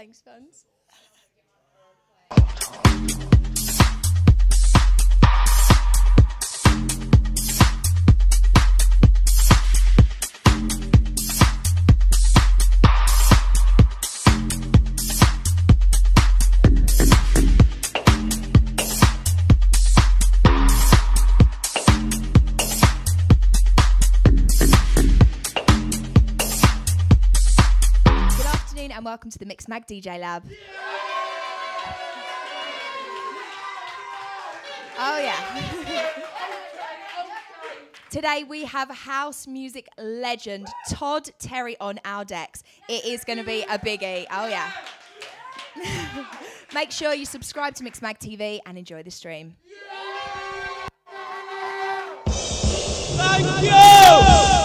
Thanks, fans. And welcome to the Mixmag DJ Lab. Yeah. Oh yeah. Today we have house music legend Todd Terry on our decks. It is going to be a biggie. Oh yeah. Make sure you subscribe to Mixmag TV and enjoy the stream. Thank you.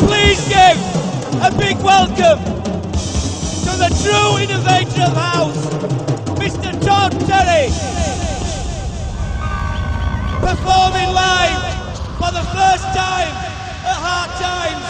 Please give a big welcome to the true innovator of house, Mr. Todd Terry, performing live for the first time at Hard Times.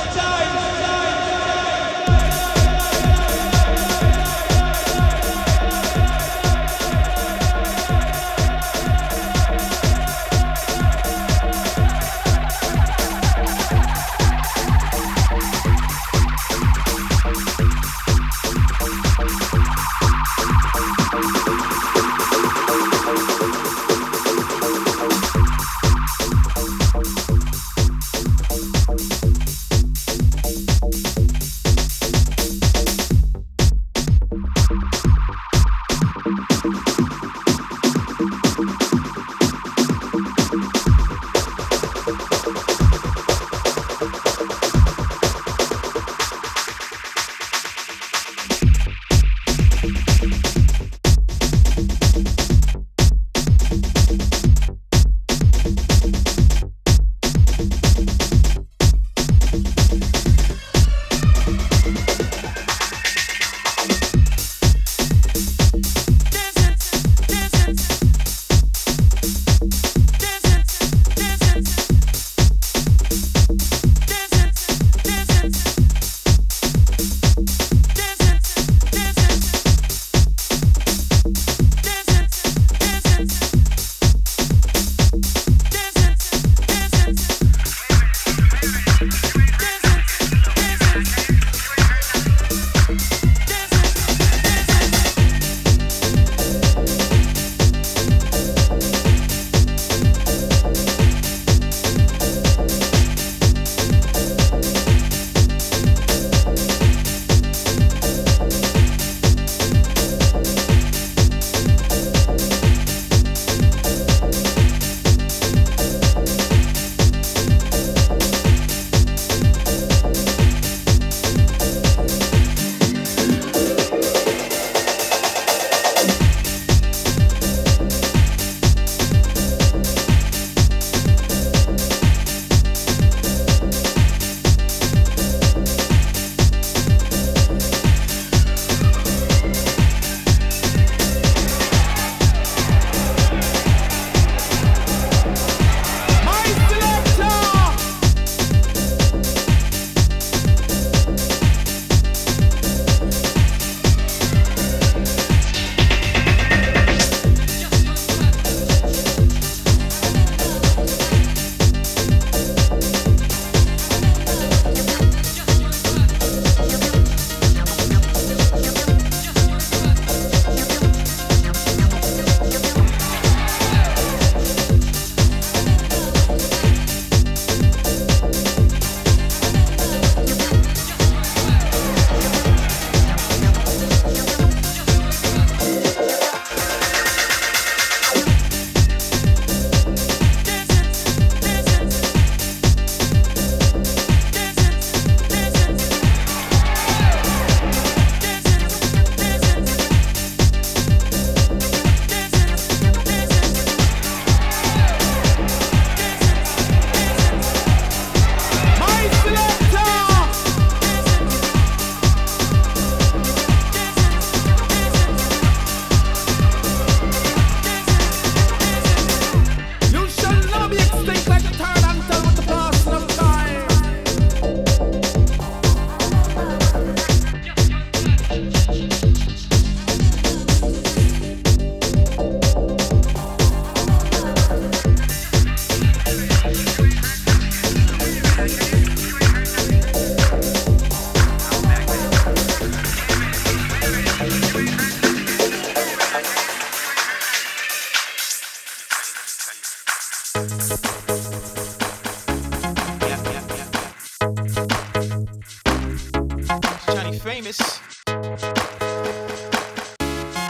Johnny Famous.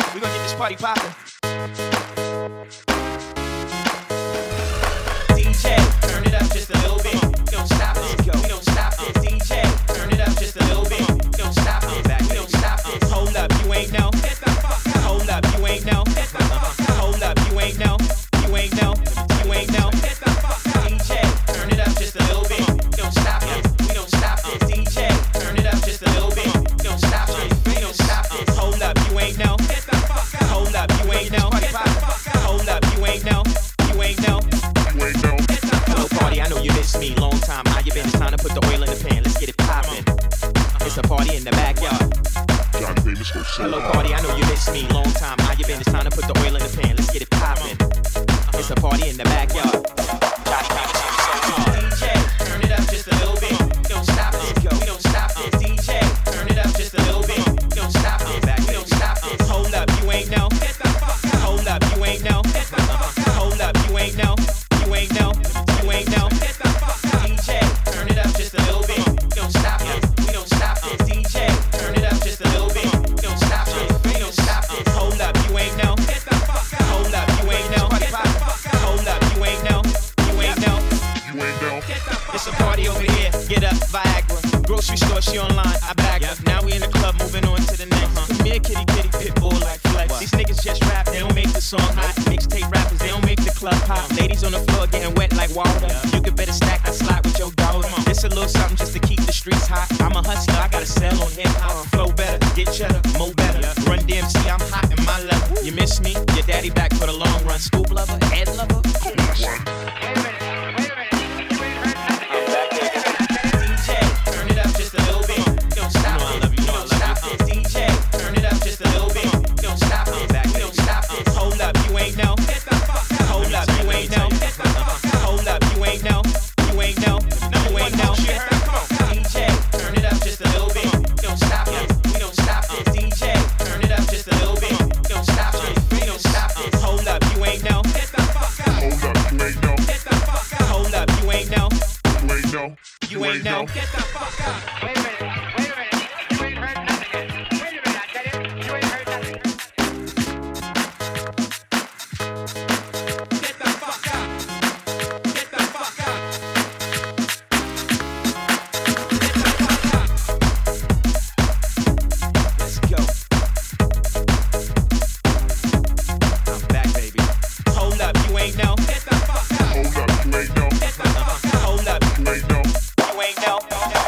We're gonna get this party poppin'. DJ, turn it up just a little bit. Don't stop it. We don't stop it. DJ, turn it up just a little bit. Don't stop it. We don't stop it. Hold up, you ain't know. Hold up, you ain't know. Hold up, you ain't know. You ain't know. You ain't know. DJ, turn it up just a little bit. Don't stop it. We don't stop it. DJ, turn it up just a little bit. Don't stop it. We don't stop it. Hold up, you ain't know. Hold up, you ain't know. Hold up, you ain't know. You ain't know. You ain't know. Hello, party. I know you missed me. Long time. How you been? It's time to put the oil in the pan. Let's get it poppin'. It's a party in the backyard. Hello, party, I know you missed me. Long time, how you been? It's time to put the oil in the pan. Let's get it poppin'. It's a party in the backyard. DJ, turn it up just a little bit. Don't stop it. We don't stop it. DJ, turn it up just a little bit. Don't stop it. We don't stop it. Hold up, you ain't know. Hold up, you ain't know. Hold up, you ain't know. You ain't know. You ain't know. DJ, turn it up just a little bit. Don't stop it. We don't stop it. DJ, turn it up just a little bit. It's a party over here, get up, Viagra. Grocery store, she online, I bag her. Now we in the club, moving on to the next. Me and Kitty Kitty, Pitbull like Flex. These niggas just rap, they don't make the song hot. Mixtape rappers, they don't make the club hot. Ladies on the floor getting wet like water. You could better stack that slot with your dog. This a little something just to keep the streets hot. I'm a hustler, I gotta sell on hip hop. Flow better, get cheddar, mo better. Run DMC, I'm hot in my level. You miss me, your daddy back for the long run. Scoop lover, head lover. You ain't know. Get the fuck up. Wait a minute. Wait a minute. You ain't heard nothing. Wait a minute. I got it. You ain't heard nothing. Get the fuck up. Get the fuck up. Get the fuck up. Let's go. I'm back, baby. Hold up. You ain't know. Get the fuck up. Hold up. You ain't know. Get the fuck up. Hold up. You ain't know. No.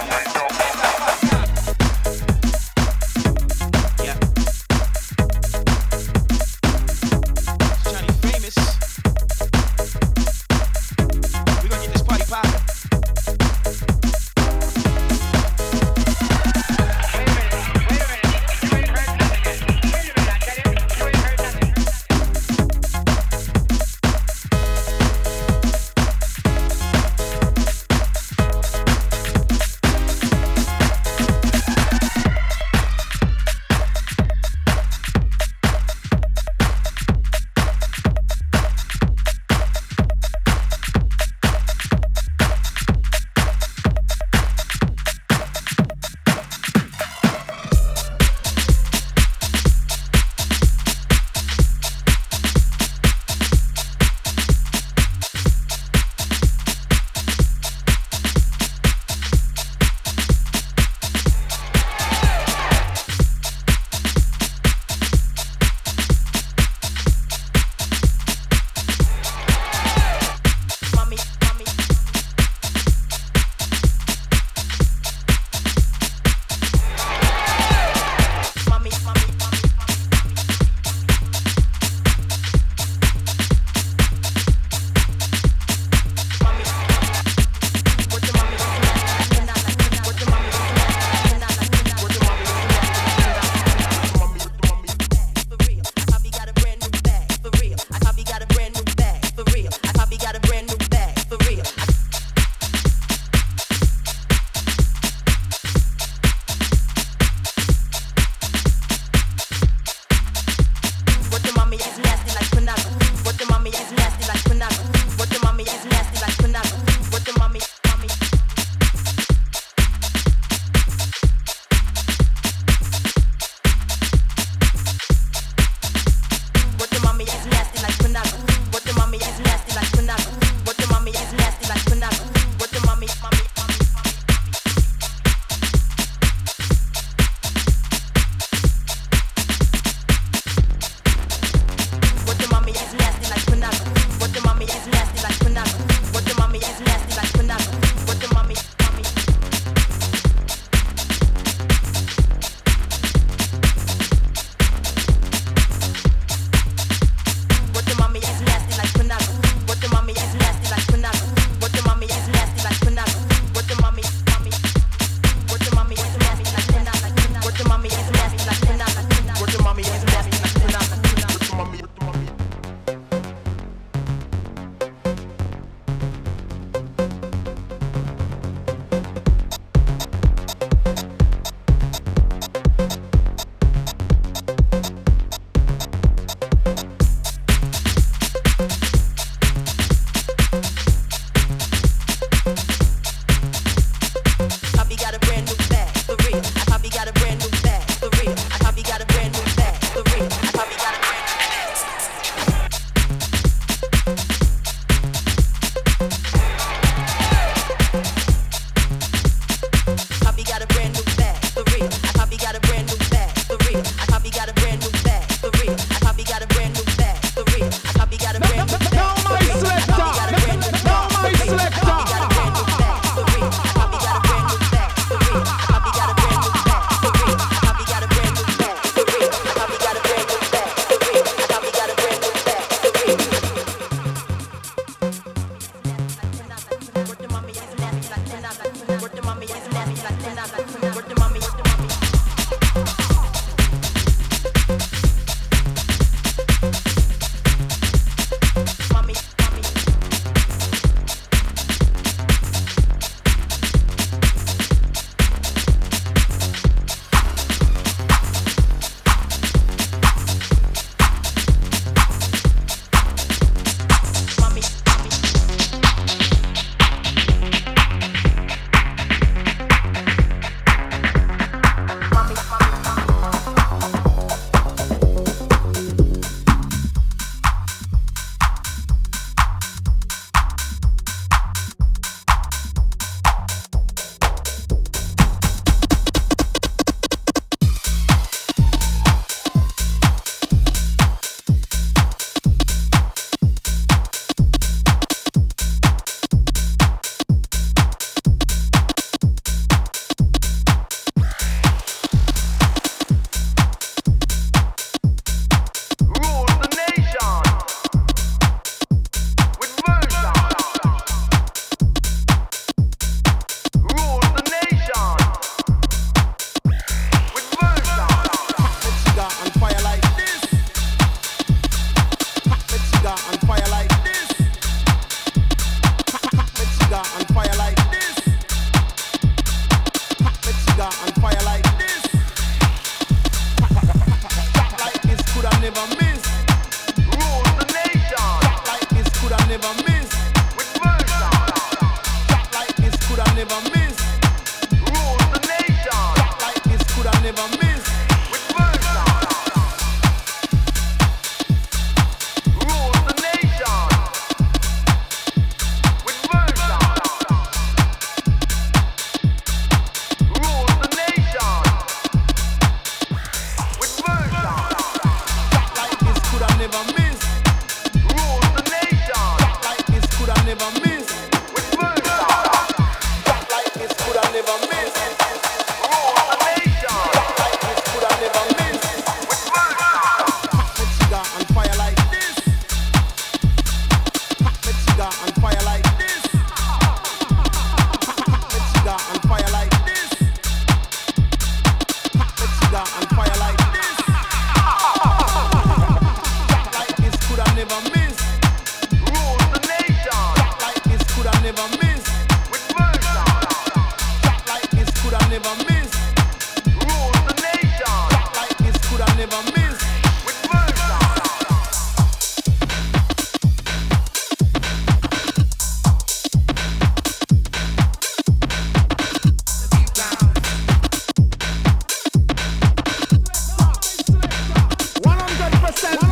never miss. Rule the nation. Chat like this could I never miss. With verse. Chat like this could I never miss. Rule the nation. Chat like this could I never miss. With verse. 100%. 100%.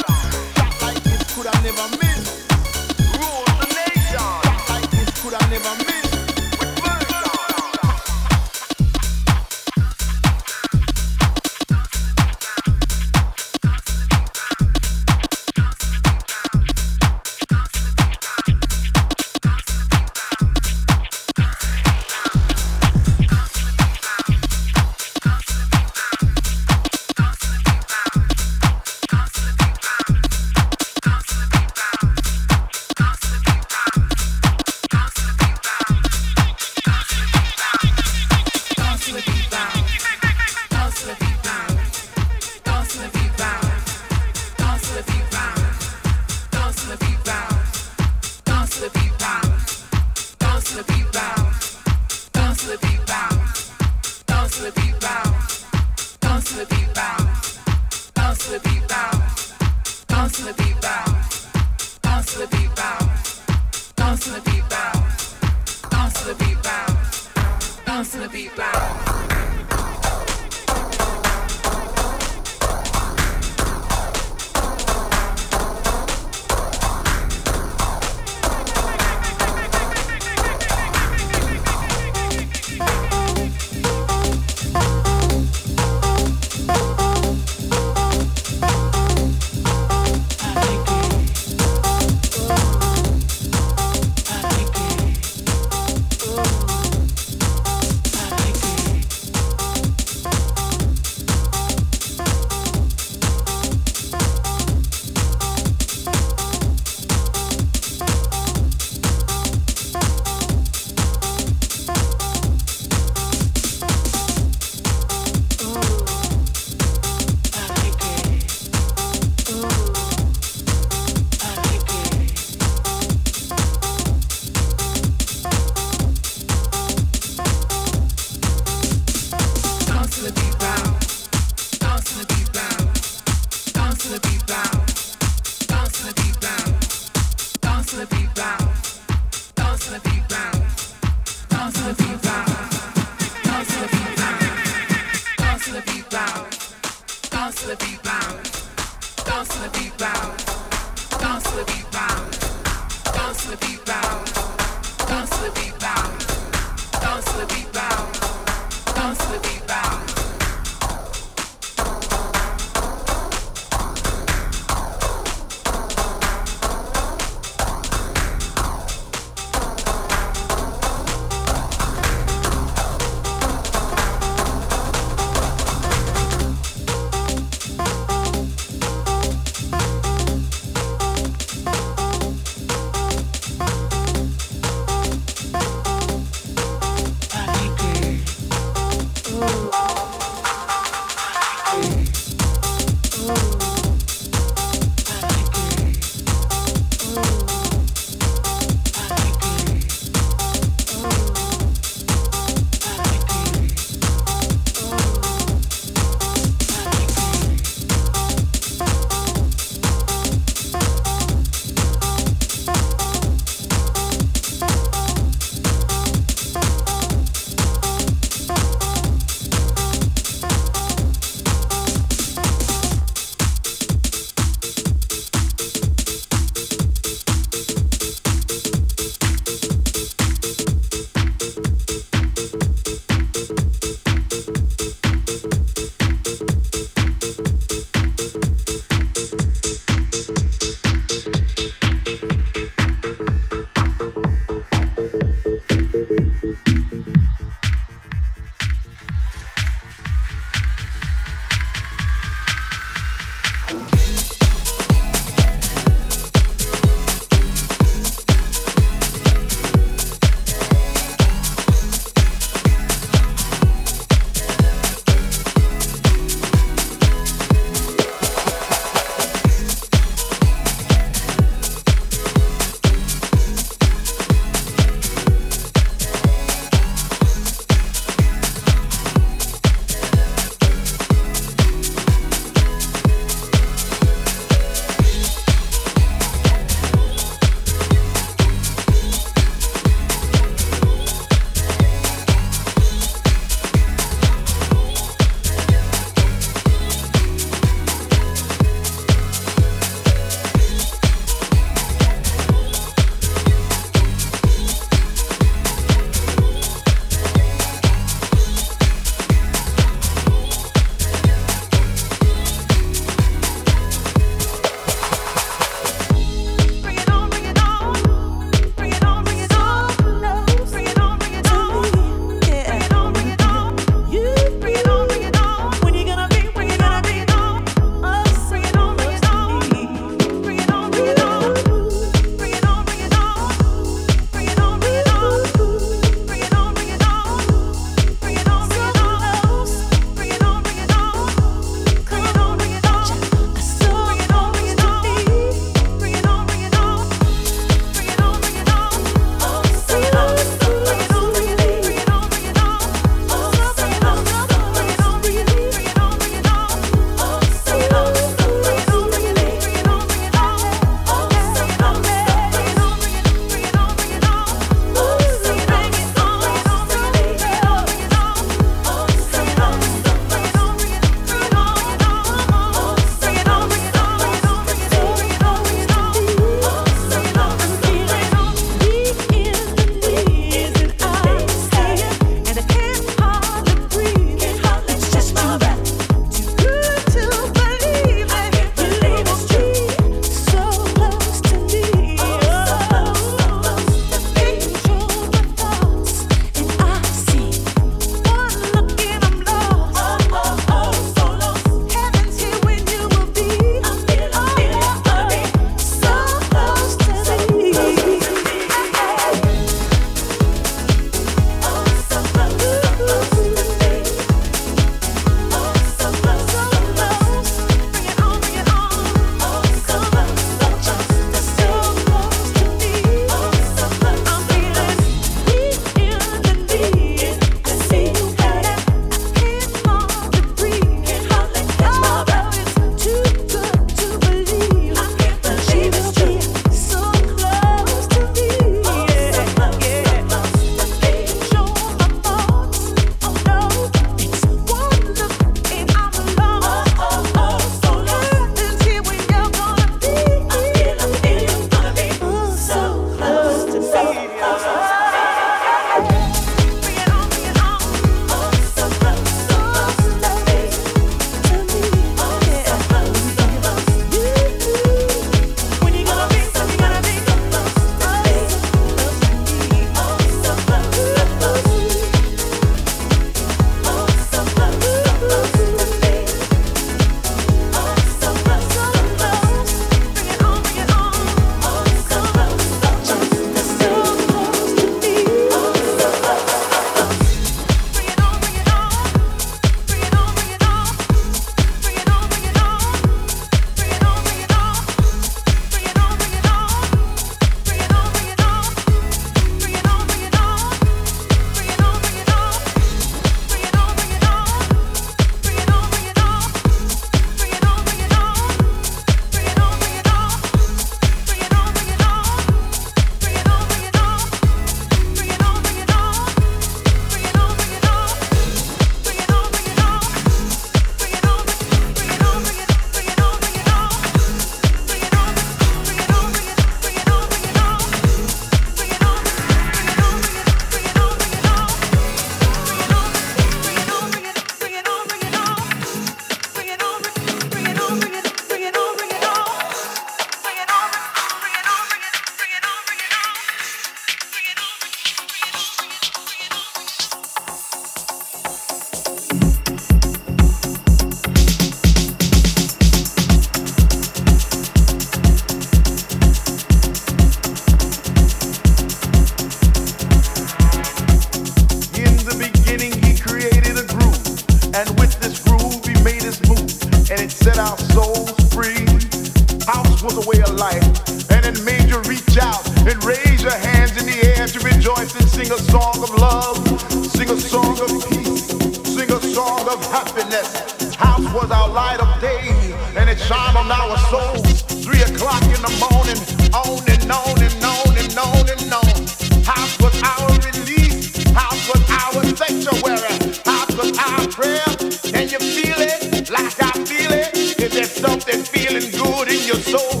of love, sing a song of peace, sing a song of happiness. House was our light of day, and it shined on our souls. 3 o'clock in the morning, on and on and on and on and on. House was our release, house was our sanctuary, house was our prayer. Can you feel it like I feel it? Is there something feeling good in your soul?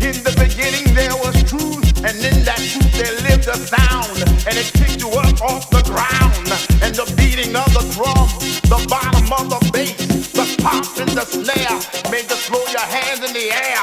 In the beginning there was truth, and in that truth there lived a sound, and it picked you up off the ground. And the beating of the drum, the bottom of the bass, the pop and the snare made you throw your hands in the air.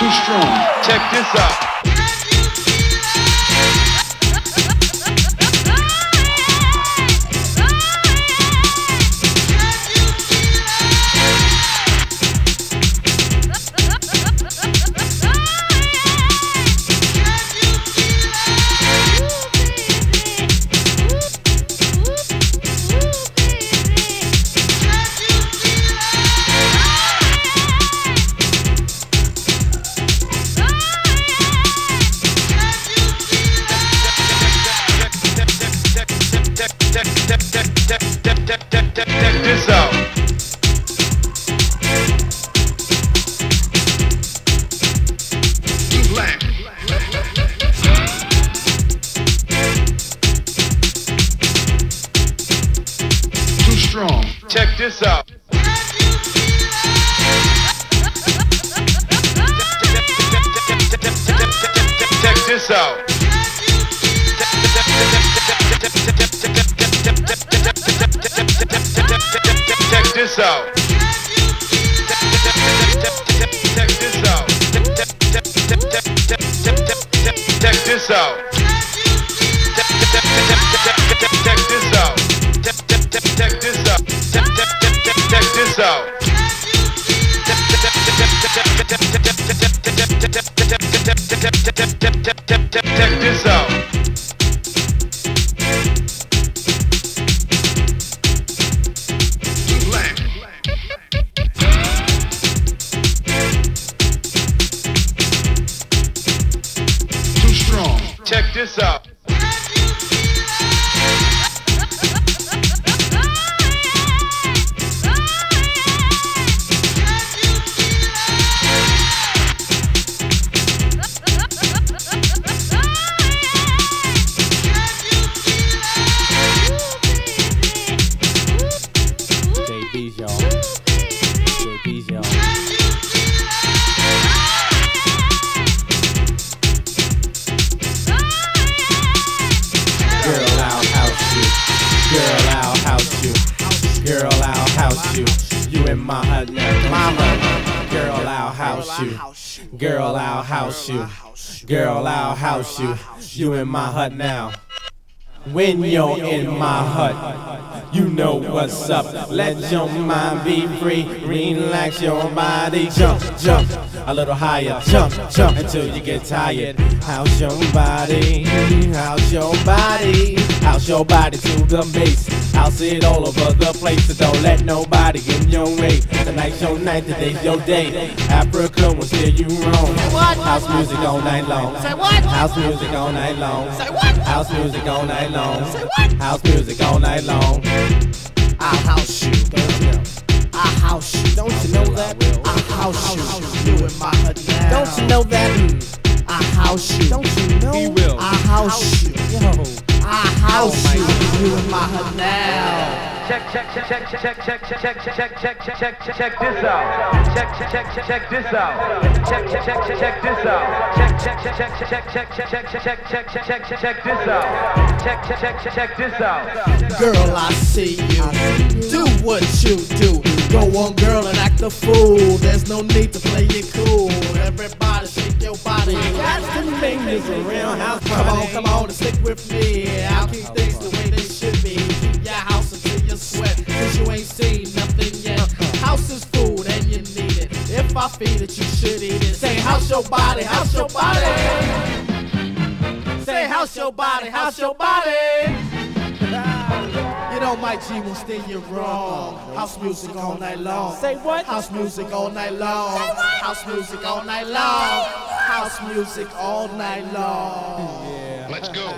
too strong. Check this out. Check this out. Too strong. Check this out. Check this out. Check this out. Check this out. Check this out. Check this out. Check this out. Check this out. Check this out. Check this out. You in my hood, mama. Girl, I'll house you. Girl, I'll house you. Girl, I'll house you. You in my hood now. When you're in my hood, you know what's up. Let your mind be free. Relax your body. Jump, jump a little higher. Jump, jump until you get tired. House your body. House your body. House your body to the base. House it all over the place, so don't let nobody get in your way. Tonight's your night, today's your day. Africa will steer you wrong. House music all night long. House music all night long. House music all night long. House music all night long. I house you, don't you know? I house you, don't you know that? I house you, you in my hood now. Don't you know that? I house you, don't you know? I house you, I house you. You in my hood now. Check this out. Check this out. Check this out. Check this out. Check this out. Girl, I see you. Do what you do. Go on, girl, and act a fool. There's no need to play it cool. Everybody shake your body. That's the thing, it's a real house party. Come on, come on, and stick with me. I'll keep things the way they should be. Keep your house until you sweat, cause you ain't seen nothing yet. House is food and you need it. If I feed it, you should eat it. Say house your body, house your body. Say house your body, house your body. You know my G will steer you wrong. House music all night long. Say what? House music all night long. House music all night long. House music all night long. Yeah. Let's go.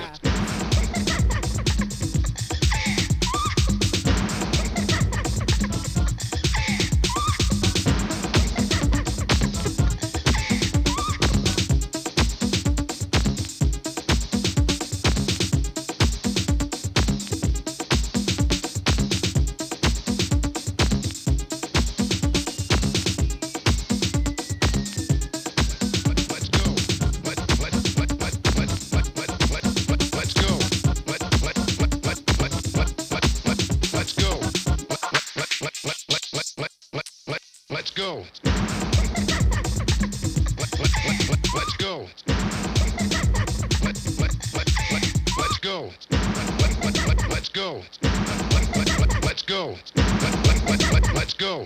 go. Let's go. Let's go. Let's go. Let's go.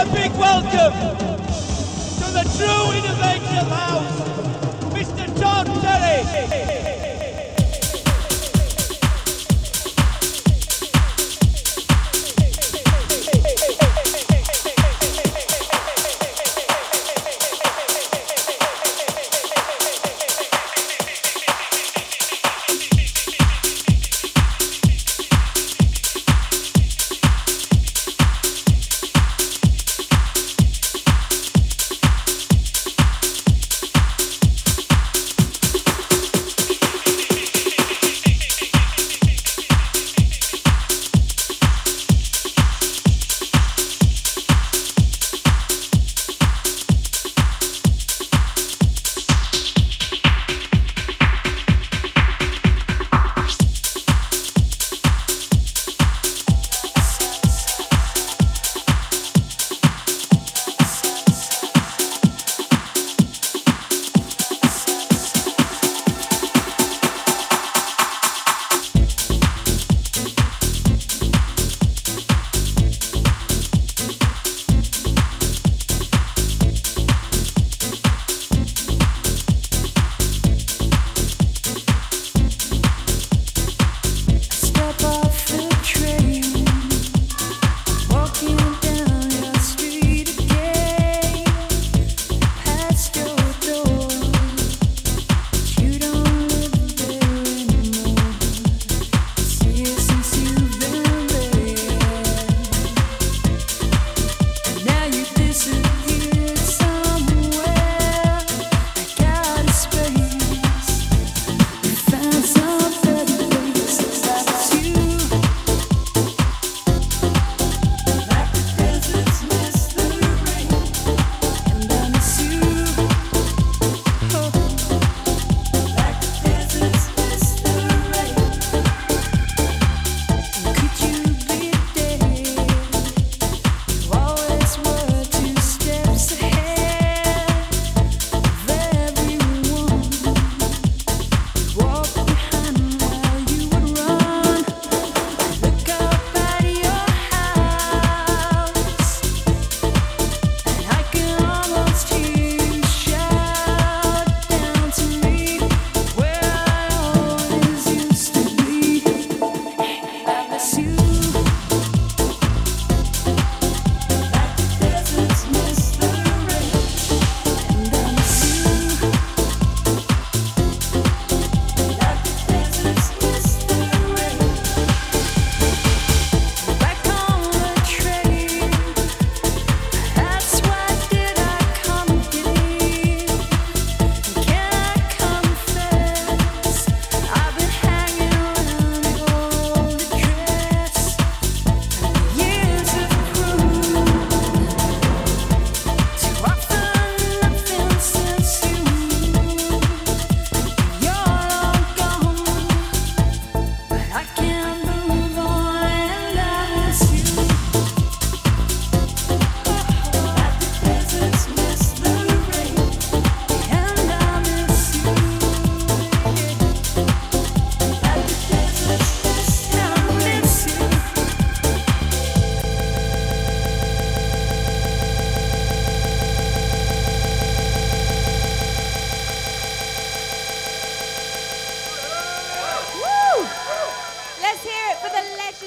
A big welcome to the true innovative house, Mr. Todd Terry.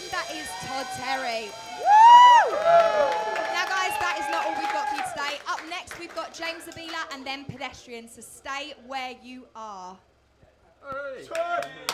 and that is Todd Terry. Woo! Now guys, that is not all we've got for you today. Up next we've got James Avila and then Pedestrians, so stay where you are. Hey.